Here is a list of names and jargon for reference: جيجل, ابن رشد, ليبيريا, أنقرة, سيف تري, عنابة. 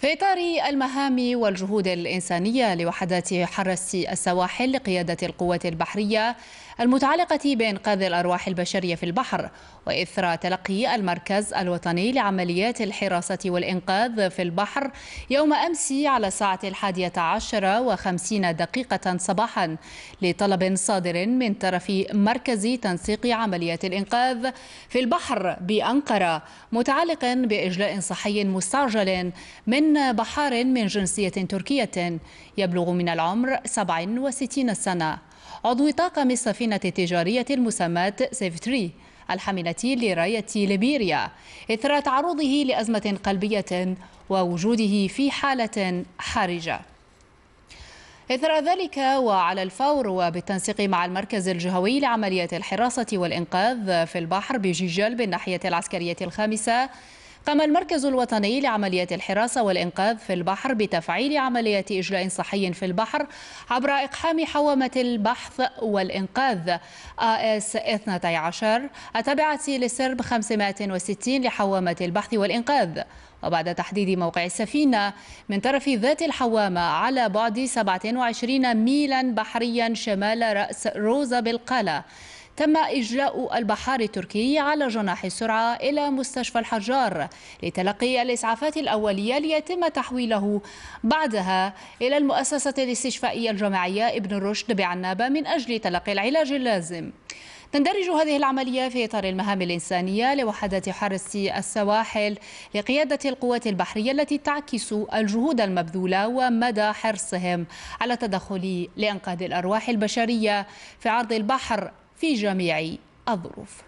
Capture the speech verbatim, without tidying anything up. في إطار المهام والجهود الإنسانية لوحدات حرس السواحل لقيادة القوات البحرية المتعلقة بإنقاذ الأرواح البشرية في البحر، وإثر تلقي المركز الوطني لعمليات الحراسة والإنقاذ في البحر يوم أمس على الساعة الحادية عشرة وخمسين دقيقة صباحا لطلب صادر من طرف مركز تنسيق عمليات الإنقاذ في البحر بأنقرة متعلق بإجلاء صحي مستعجل من من بحار من جنسية تركية يبلغ من العمر سبع وستين سنة، عضو طاقم السفينة التجارية المسماة سيف تري الحاملة لراية ليبيريا، إثر تعرضه لأزمة قلبية ووجوده في حالة حرجة. إثر ذلك وعلى الفور وبالتنسيق مع المركز الجهوي لعمليات الحراسة والإنقاذ في البحر بجيجل بالناحية العسكرية الخامسة، قام المركز الوطني لعمليات الحراسة والإنقاذ في البحر بتفعيل عمليات إجلاء صحي في البحر عبر إقحام حوامة البحث والإنقاذ إيه إس اثني عشر التابعة لسرب خمسمائة وستين لحوامة البحث والإنقاذ، وبعد تحديد موقع السفينة من طرف ذات الحوامة على بعد سبعة وعشرين ميلا بحريا شمال رأس روزا بالقالة، تم إجلاء البحار التركي على جناح السرعة إلى مستشفى الحجار لتلقي الإسعافات الأولية ليتم تحويله بعدها إلى المؤسسة الاستشفائية الجامعية ابن رشد بعنابة من أجل تلقي العلاج اللازم. تندرج هذه العملية في إطار المهام الإنسانية لوحدات حرس السواحل لقيادة القوات البحرية التي تعكس الجهود المبذولة ومدى حرصهم على التدخل لإنقاذ الأرواح البشرية في عرض البحر في جميع الظروف.